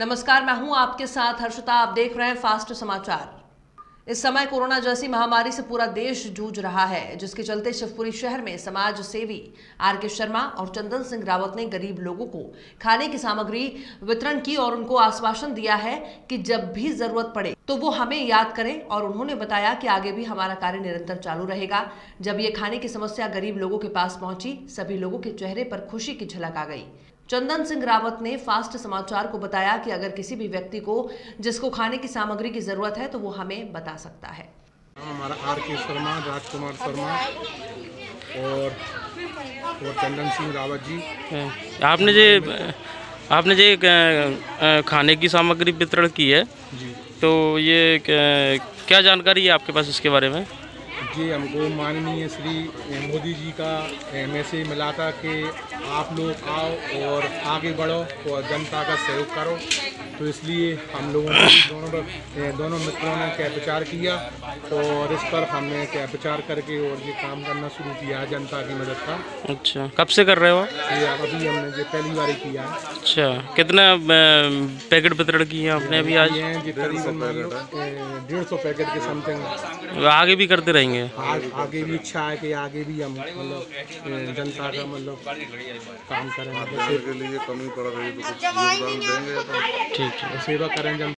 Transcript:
नमस्कार, मैं हूं आपके साथ हर्षिता। आप देख रहे हैं फास्ट समाचार। इस समय कोरोना जैसी महामारी से पूरा देश जूझ रहा है, जिसके चलते शिवपुरी शहर में समाजसेवी आर.के. शर्मा और चंदन सिंह रावत ने गरीब लोगों को खाने की सामग्री वितरण की और उनको आश्वासन दिया है कि जब भी जरूरत पड़े तो वो हमें याद करें। और उन्होंने बताया कि आगे भी हमारा कार्य निरंतर चालू रहेगा। जब ये खाने की समस्या गरीब लोगों के पास पहुंची, सभी लोगों के चेहरे पर खुशी की झलक आ गई। चंदन सिंह रावत ने फास्ट समाचार को बताया कि अगर किसी भी व्यक्ति को जिसको खाने की सामग्री की ज़रूरत है तो वो हमें बता सकता है। हमारा आर.के. शर्मा, राजकुमार शर्मा और चंदन सिंह रावत जी। आपने खाने की सामग्री वितरण की है जी, तो ये क्या जानकारी है आपके पास इसके बारे में? जी, हमको माननीय श्री मोदी जी का मैसेज मिला था कि आप लोग आओ और आगे बढ़ो और जनता का सहयोग करो, तो इसलिए हम लोगों ने दोनों मित्रों ने क्या विचार किया और इस पर हमने क्या विचार करके और ये काम करना शुरू किया जनता की मदद का। अच्छा, कब से कर रहे हो? ये अभी हमने जो पहली बार किया है। अच्छा, कितना पैकेट वितरण किए आपने अभी आज? ये करीबन 150 पैकेट के समथिंग। आगे भी करते रहेंगे? आगे भी इच्छा है कि आगे भी हम मतलब जनता का मतलब काम करें। के लिए कमी पड़ रही है तो कुछ योगदान देंगे, ठीक है, सेवा करें।